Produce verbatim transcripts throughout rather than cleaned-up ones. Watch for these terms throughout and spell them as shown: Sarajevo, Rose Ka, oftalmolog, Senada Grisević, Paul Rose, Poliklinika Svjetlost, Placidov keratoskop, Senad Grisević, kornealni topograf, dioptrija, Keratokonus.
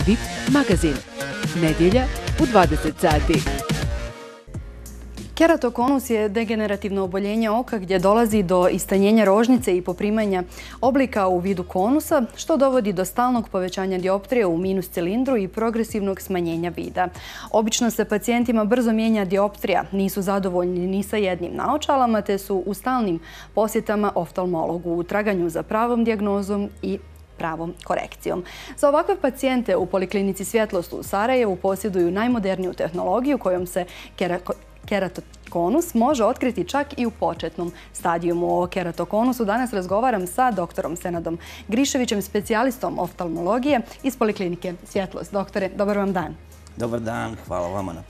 V I P magazin. Nedjelja u dvadeset sati. Keratokonus je degenerativno oboljenje oka gdje dolazi do istanjenja rožnice i poprimanja oblika u vidu konusa, što dovodi do stalnog povećanja dioptrije u minus cilindru i progresivnog smanjenja vida. Obično se pacijentima brzo mijenja dioptrija, nisu zadovoljni ni sa jednim naočalama, te su u stalnim posjetama oftalmologu u traganju za pravom dijagnozom i pravom korekcijom. Za ovakve pacijente u Poliklinici Svjetlost u Sarajevu posjeduju najmoderniju tehnologiju kojom se keratokonus Keratokonus može otkriti čak i u početnom stadijumu. O keratokonusu danas razgovaram sa doktorom Senadom Grisevićem, specijalistom oftalmologije iz Poliklinike Svjetlost. Doktore, dobar vam dan. Dobar dan, hvala vama na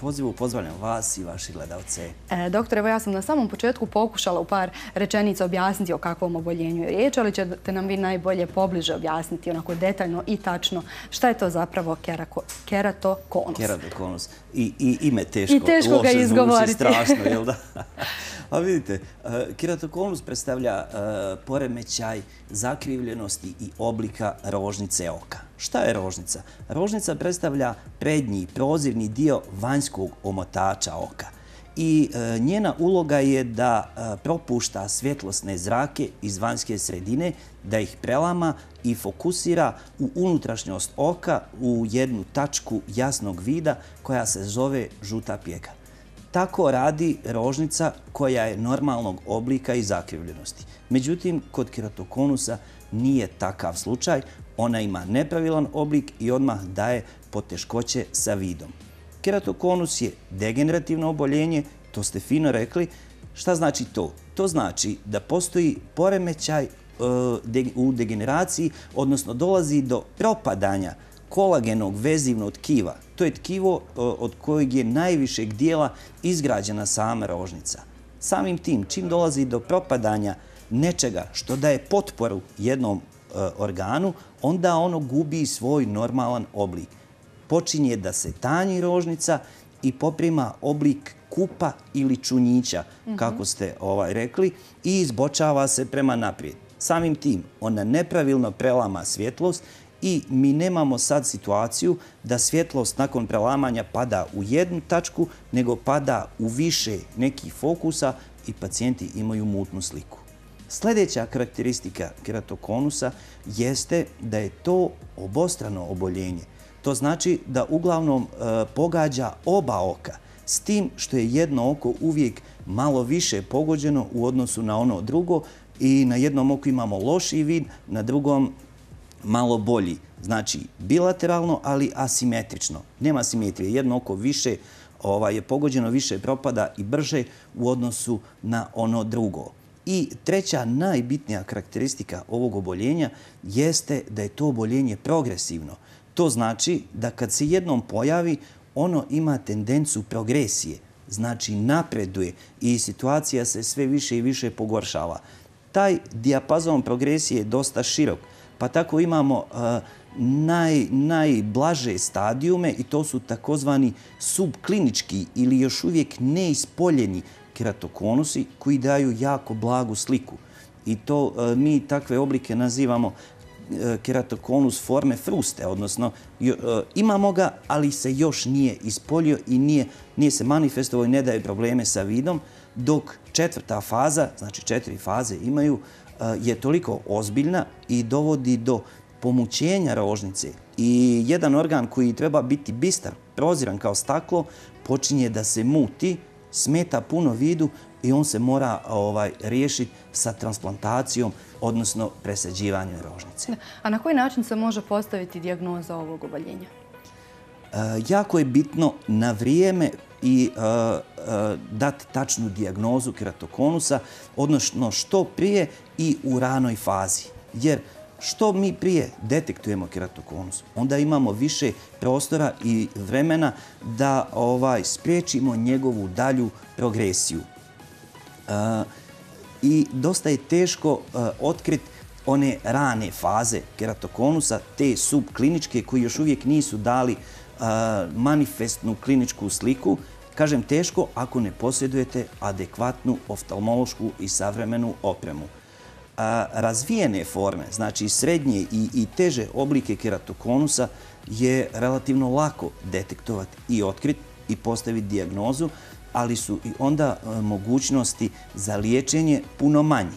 pozivu. Pozdravljam vas i vaši gledalce. E, doktore, evo ja sam na samom početku pokušala u par rečenica objasniti o kakvom oboljenju je riječ, ali ćete nam vi najbolje pobliže objasniti onako detaljno i tačno šta je to zapravo kerako, keratokonus. Keratokonus. I, i ime teško. I teško ga izgovoriti. Strašno, jel da? A vidite, keratokonus predstavlja poremećaj zakrivljenosti i oblika rožnice oka. Šta je rožnica? Rožnica predstavlja prednji prozirni dio vanjskog omotača oka i njena uloga je da propušta svjetlosne zrake iz vanjske sredine, da ih prelama i fokusira u unutrašnjost oka u jednu tačku jasnog vida koja se zove žuta pjega. Tako radi rožnica koja je normalnog oblika i zakrivljenosti. Međutim, kod keratokonusa nije takav slučaj. Ona ima nepravilan oblik i odmah daje poteškoće sa vidom. Keratokonus je degenerativno oboljenje, to ste fino rekli. Šta znači to? To znači da postoji poremećaj u degeneraciji, odnosno dolazi do propadanja kolagenog vezivnog tkiva. To je tkivo od kojeg je najvišeg dijela izgrađena sama rožnica. Samim tim, čim dolazi do propadanja nečega što daje potporu jednom organu, onda ono gubi svoj normalan oblik. Počinje da se tanji rožnica i poprima oblik kupa ili čunjića, kako ste ovaj rekli, i izbočava se prema naprijed. Samim tim, ona nepravilno prelama svjetlost i mi nemamo sad situaciju da svjetlost nakon prelamanja pada u jednu tačku, nego pada u više nekih fokusa i pacijenti imaju mutnu sliku. Sljedeća karakteristika keratokonusa jeste da je to obostrano oboljenje. To znači da uglavnom pogađa oba oka, s tim što je jedno oko uvijek malo više pogođeno u odnosu na ono drugo i na jednom oku imamo lošiji vid, na drugom malo bolji. Znači bilateralno, ali asimetrično. Nema simetrije. Jedno oko više je pogođeno, više propada i brže u odnosu na ono drugo. I treća najbitnija karakteristika ovog oboljenja jeste da je to oboljenje progresivno. To znači da kad se jednom pojavi, ono ima tendenciju progresije. Znači napreduje i situacija se sve više i više pogoršava. Taj dijapazon progresije je dosta širok. Pa tako imamo najblaže stadijume i to su takozvani subklinički ili još uvijek neispoljeni keratokonusi koji daju jako blagu sliku. I to mi takve oblike nazivamo keratokonus forme fruste, odnosno imamo ga, ali se još nije ispoljio i nije se manifestovao i ne daje probleme sa vidom, dok četvrta faza, znači četiri faze imaju, je toliko ozbiljna i dovodi do pomućenja rožnice i jedan organ koji treba biti bistar, proziran kao staklo, počinje da se muti, smeta puno vidu i on se mora riješiti sa transplantacijom, odnosno presađivanjem rožnice. A na koji način se može postaviti dijagnoza ovog oboljenja? Jako je bitno na vrijeme i dati tačnu dijagnozu keratokonusa, odnosno što prije i u ranoj fazi. Jer što mi prije detektujemo keratokonus, onda imamo više prostora i vremena da spriječimo njegovu dalju progresiju. I dosta je teško otkriti one rane faze keratokonusa, te subkliničke koji još uvijek nisu dali manifestnu kliničku sliku. Kažem teško ako ne posjedujete adekvatnu oftalmološku i savremenu opremu. razvijene forme, znači srednje i teže oblike keratokonusa, je relativno lako detektovati i otkriti i postaviti dijagnozu, ali su i onda mogućnosti za liječenje puno manji.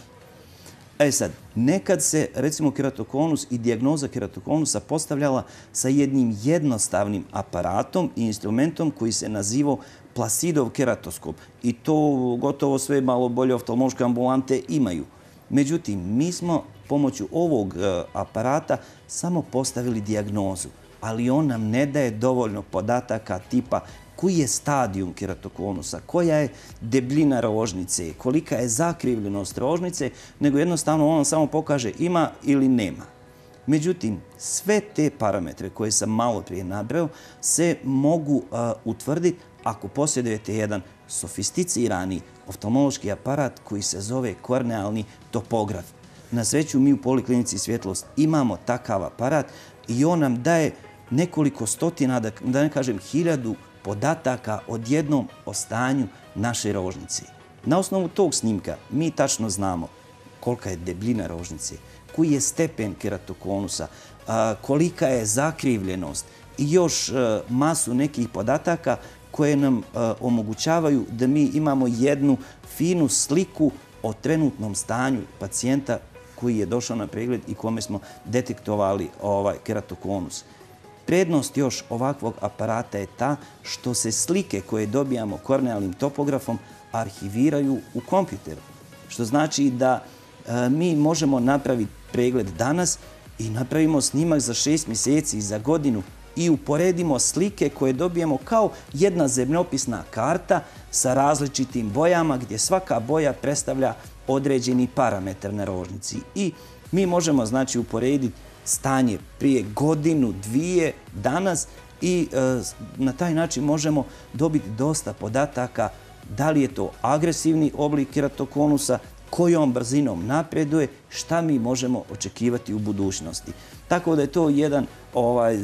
E sad, nekad se recimo keratokonus i dijagnoza keratokonusa postavljala sa jednim jednostavnim aparatom i instrumentom koji se nazivao Placidov keratoskop. I to gotovo sve malo bolje oftalmološke ambulante imaju. Međutim, mi smo pomoću ovog aparata samo postavili dijagnozu, ali on nam ne daje dovoljno podataka tipa koji je stadijum keratokonusa, koja je debljina rožnice, kolika je zakrivljenost rožnice, nego jednostavno on samo pokaže ima ili nema. Međutim, sve te parametre koje sam malo prije nabrao se mogu utvrditi ako posjedujete jedan sofisticirani oftalmološki aparat koji se zove kornealni topograf. Na sreću, mi u Poliklinici Svjetlost imamo takav aparat i on nam daje nekoliko stotina, da ne kažem hiljadu, podataka odjednom o stanju naše rožnice. Na osnovu tog snimka mi tačno znamo kolika je debljina rožnice, koji je stepen keratokonusa, kolika je zakrivljenost i još masu nekih podataka koje nam omogućavaju da mi imamo jednu finu sliku o trenutnom stanju pacijenta koji je došao na pregled i kome smo detektovali keratokonus. Prednost još ovakvog aparata je ta što se slike koje dobijamo kornealnim topografom arhiviraju u kompjuteru. Što znači da mi možemo napraviti pregled danas i napravimo snimak za šest mjeseci i za godinu i uporedimo slike koje dobijemo kao jedna zemljopisna karta sa različitim bojama gdje svaka boja predstavlja određeni parametar na rožnici. I mi možemo znači uporediti stanje prije godinu, dvije, danas i na taj način možemo dobiti dosta podataka da li je to agresivni oblik keratokonusa, kojom brzinom napreduje, šta mi možemo očekivati u budućnosti. Tako da je to jedan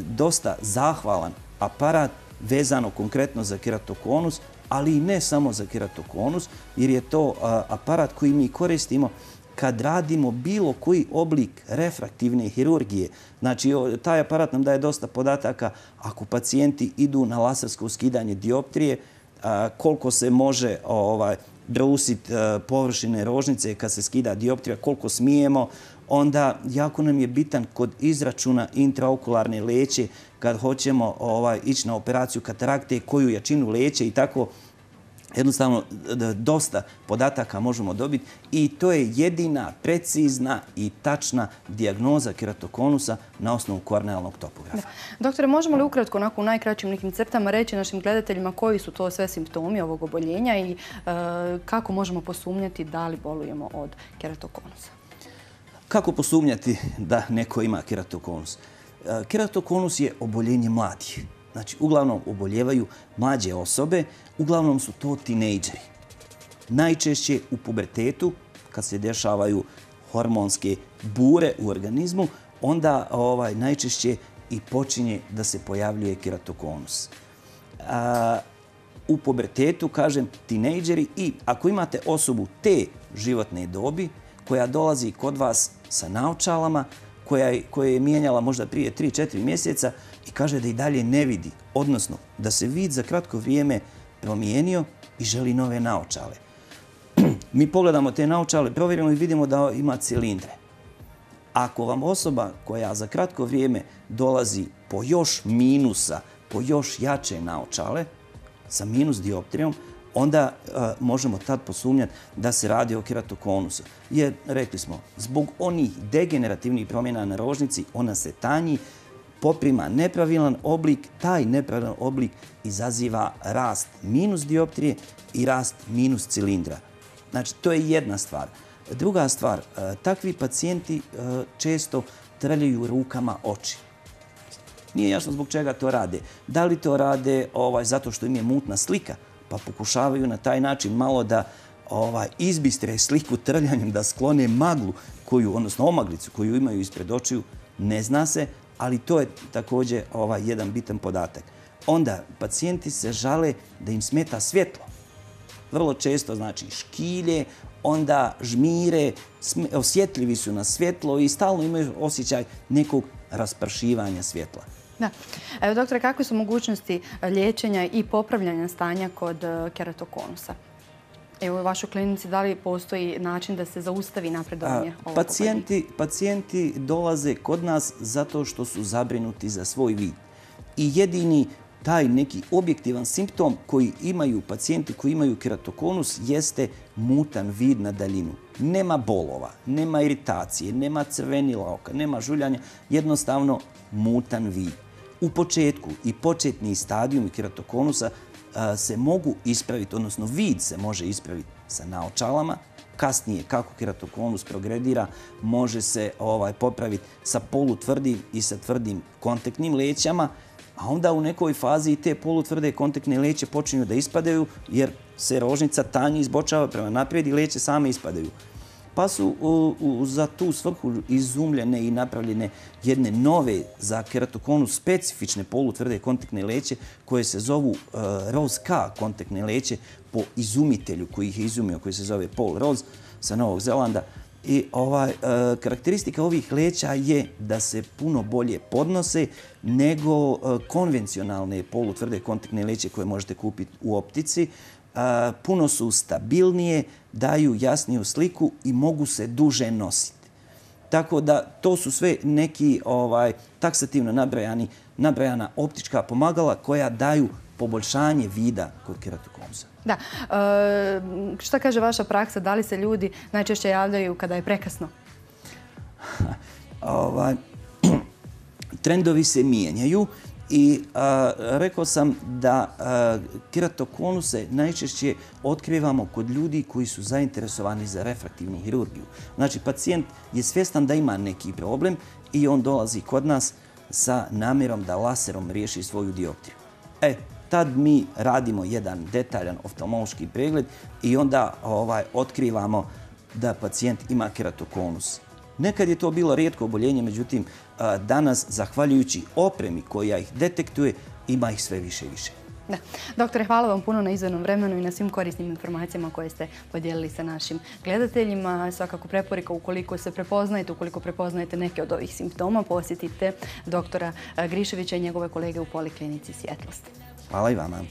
dosta zahvalan aparat vezano konkretno za keratokonus, ali i ne samo za keratokonus, jer je to aparat koji mi koristimo kad radimo bilo koji oblik refraktivne hirurgije. Znači, taj aparat nam daje dosta podataka ako pacijenti idu na lasersko skidanje dioptrije, koliko se može brusiti površine rožnice kad se skida dioptrija, koliko smijemo. Onda jako nam je bitan kod izračuna intraokularne leće, kad hoćemo ići na operaciju katarakte, koju jačinu leće i tako. Jednostavno, dosta podataka možemo dobiti i to je jedina precizna i tačna dijagnoza keratokonusa na osnovu kornealnog topografa. Doktore, možemo li ukratko, onako u najkraćim nekim crtama, reći našim gledateljima koji su to sve simptomi ovog oboljenja i kako možemo posumnjati da li bolujemo od keratokonusa? Kako posumnjati da neko ima keratokonus? Keratokonus je oboljenje mladih. Znači, uglavnom oboljevaju mlađe osobe, uglavnom su to tinejdžeri. Najčešće u pubertetu, kad se dešavaju hormonske bure u organizmu, onda najčešće i počinje da se pojavljuje keratokonus. U pubertetu, kažem, tinejdžeri i ako imate osobu te životne dobi koja dolazi kod vas sa naočalama, koja je mijenjala možda prije tri do četiri mjeseca i kaže da i dalje ne vidi, odnosno da se vid za kratko vrijeme promijenio i želi nove naočale. Mi pogledamo te naočale, provjerimo i vidimo da ima cilindre. Ako vam osoba koja za kratko vrijeme dolazi po još minusa, po još jače naočale, sa minus dioptrijom, onda možemo tad posumnjati da se radi o keratokonusu. Jer, rekli smo, zbog onih degenerativnih promjena na rožnici, ona se tanji, poprima nepravilan oblik, taj nepravilan oblik izaziva rast minus dioptrije i rast minus cilindra. Znači, to je jedna stvar. Druga stvar, takvi pacijenti često trljaju rukama oči. Nije jasno zbog čega to rade. Da li to rade zato što im je mutna slika, pa pokušavaju na taj način malo da izbistre sliku trljanjem, da sklone maglu, odnosno omaglicu koju imaju ispred očiju, ne zna se, ali to je također jedan bitan podatak. Onda pacijenti se žale da im smeta svjetlo. Vrlo često, znači, škilje, onda žmire, osjetljivi su na svjetlo i stalno imaju osjećaj nekog raspršivanja svjetla. Da. Evo, doktore, kakve su mogućnosti liječenja i popravljanja stanja kod keratokonusa? Evo, u vašoj klinici da li postoji način da se zaustavi napredovanje ovog oboljenja? Pacijenti dolaze kod nas zato što su zabrinuti za svoj vid. I jedini taj neki objektivan simptom koji imaju pacijenti koji imaju keratokonus jeste mutan vid na daljinu. Nema bolova, nema iritacije, nema crvenila oka, nema žuljanja, jednostavno mutan vid. U početku i početni stadijum keratokonusa se mogu ispraviti, odnosno vid se može ispraviti sa naočalama. Kasnije, kako keratokonus progredira, može se ovaj, popraviti sa polutvrdim i sa tvrdim kontaktnim lećama, a onda u nekoj fazi i te polutvrde kontaktne leće počinju da ispadaju jer se rožnica tanji izbočava prema naprijed i leće same ispadaju. Pa su u, u, za tu svrhu izumljene i napravljene jedne nove za keratokonus specifične polutvrde kontaktne leće koje se zovu uh, Rose Ka kontaktne leće po izumitelju koji ih je izumio, koji se zove Paul Rose sa Novog Zelanda. I ovaj, e, karakteristika ovih leća je da se puno bolje podnose nego e, konvencionalne polutvrde kontaktne leće koje možete kupiti u optici. E, puno su stabilnije, daju jasniju sliku i mogu se duže nositi. Tako da to su sve neki ovaj, taksativno nabrajani, nabrajana optička pomagala koja daju poboljšanje vida kod keratokonusa. Da. E, šta kaže vaša praksa? Da li se ljudi najčešće javljaju kada je prekasno? Ovaj, trendovi se mijenjaju i a, rekao sam da a, keratokonuse najčešće otkrivamo kod ljudi koji su zainteresovani za refraktivnu hirurgiju. Znači, pacijent je svjestan da ima neki problem i on dolazi kod nas sa namjerom da laserom riješi svoju dioptriju. E, tad mi radimo jedan detaljan oftalmološki pregled i onda ovaj, otkrivamo da pacijent ima keratokonus. Nekad je to bilo rijetko oboljenje, međutim danas, zahvaljujući opremi koja ih detektuje, ima ih sve više i više. Da. Doktore, hvala vam puno na izvenom vremenu i na svim korisnim informacijama koje ste podijelili sa našim gledateljima. Svakako preporuka, ukoliko se prepoznajete, ukoliko prepoznajete neke od ovih simptoma, posjetite doktora Griševića i njegove kolege u Poliklinici Svjetlost. Hvala i vama.